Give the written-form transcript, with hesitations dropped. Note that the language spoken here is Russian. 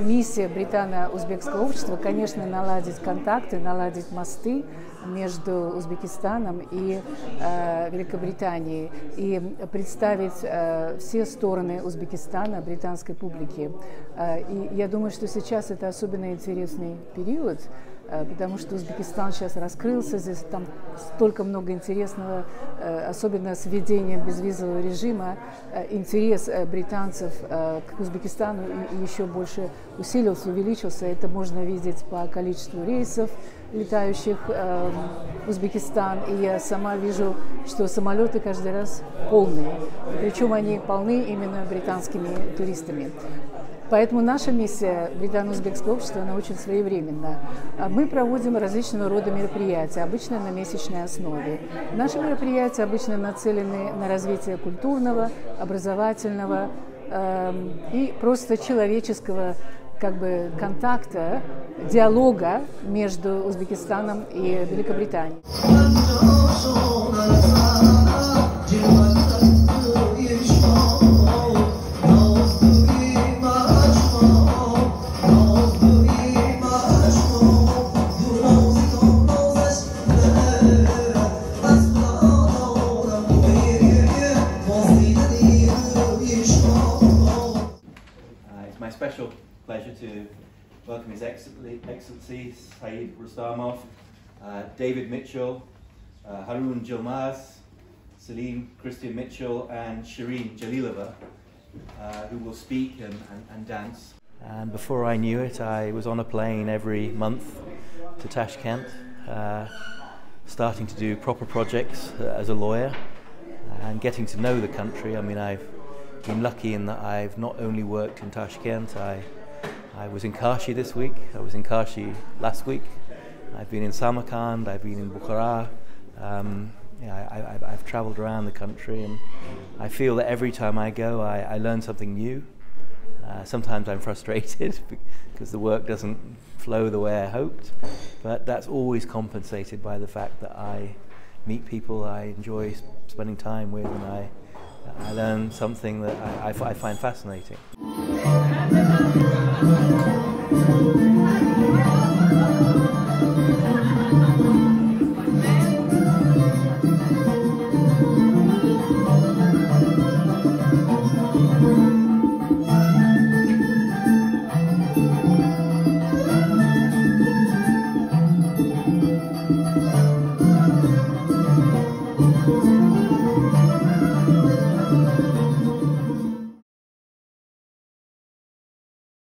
миссия британо-узбекского общества, конечно, наладить контакты, наладить мосты между Узбекистаном и Великобританией и представить все стороны Узбекистана британской публике. И я думаю, что сейчас это особенно интересный период, потому что Узбекистан сейчас раскрылся, здесь там столько много интересного, особенно с введением безвизового режима, интерес британцев к Узбекистану еще больше усилился, увеличился. Это можно видеть по количеству рейсов, летающих в Узбекистан. И я сама вижу, что самолеты каждый раз полные, причем они полны именно британскими туристами. Поэтому наша миссия британо-узбекского общества, она очень своевременна. Мы проводим различного рода мероприятия, обычно на месячной основе. Наши мероприятия обычно нацелены на развитие культурного, образовательного и просто человеческого контакта, диалога между Узбекистаном и Великобританией. To welcome His Excellency Saeed Rustamov, David Mitchell, Harun Jomaz, Celine Christian Mitchell and Shireen Jalilova, who will speak and dance. And before I knew it, I was on a plane every month to Tashkent, starting to do proper projects as a lawyer and getting to know the country. I mean, I've been lucky in that I've not only worked in Tashkent, I was in Kashi this week, I was in Kashi last week, I've been in Samarkand, I've been in Bukhara, I've travelled around the country, and I feel that every time I go I learn something new. Sometimes I'm frustrated because the work doesn't flow the way I hoped, but that's always compensated by the fact that I meet people I enjoy spending time with, and I learn something that I find fascinating.